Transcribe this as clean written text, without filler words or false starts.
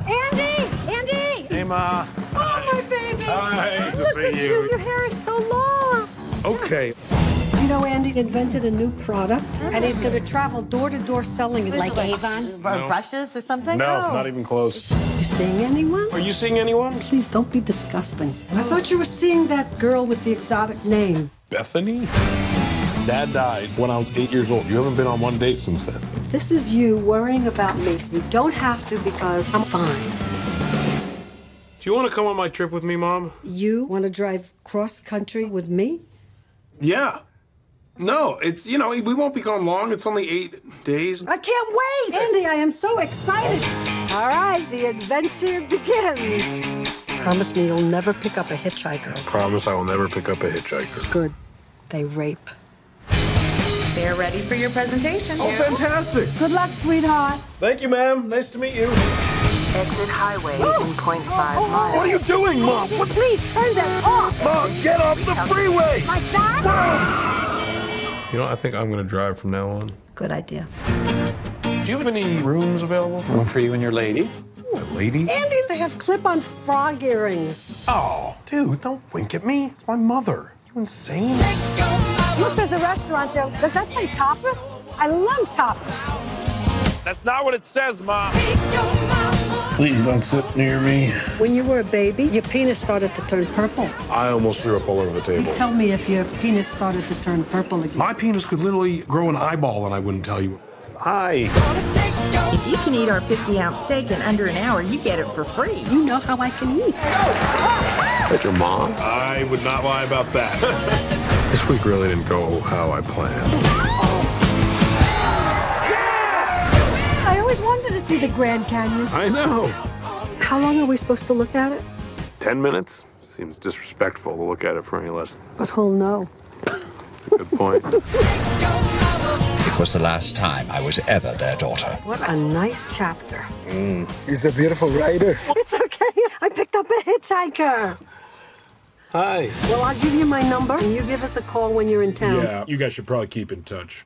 Andy! Andy! Hey, Ma. Oh, my baby. Hi. Good to see you. Your hair is so long. Okay. You know, Andy invented a new product, and he's going to travel door-to-door selling it. Like Avon? No. Brushes or something? No, not even close. You seeing anyone? Are you seeing anyone? Please, don't be disgusting. I thought you were seeing that girl with the exotic name. Bethany? Dad died when I was 8 years old. You haven't been on one date since then. This is you worrying about me. You don't have to because I'm fine. Do you want to come on my trip with me, Mom? You want to drive cross-country with me? Yeah. No, it's, you know, we won't be gone long. It's only 8 days. I can't wait! Andy, I am so excited. All right, the adventure begins. Promise me you'll never pick up a hitchhiker. I promise I will never pick up a hitchhiker. Good. They rape. They're ready for your presentation. Oh, fantastic. Good luck, sweetheart. Thank you, ma'am. Nice to meet you. Exit highway in 0.5 miles. What are you doing, Mom? What? Please turn that off. Mom, get off the freeway. Like that? Whoa. You know, I think I'm going to drive from now on. Good idea. Do you have any rooms available? One for you and your lady. Ooh, a lady? Andy, they have clip-on frog earrings. Oh, dude, don't wink at me. It's my mother. You insane? Look, there's a restaurant there. Does that say tapas? I love tapas. That's not what it says, Mom. Please don't sit near me. When you were a baby, your penis started to turn purple. I almost threw up all over the table. You tell me if your penis started to turn purple again. My penis could literally grow an eyeball and I wouldn't tell you. Hi. If you can eat our 50-ounce steak in under an hour, you get it for free. You know how I can eat. Is that your mom? I would not lie about that. This week really didn't go how I planned. See the Grand Canyon. I know. How long are we supposed to look at it? 10 minutes. Seems disrespectful to look at it for any less. But he'll know. That's a good point. It was the last time I was ever their daughter. What a nice chapter. He's a beautiful writer. It's okay. I picked up a hitchhiker. Hi. Well, I'll give you my number, and you give us a call when you're in town. Yeah, you guys should probably keep in touch.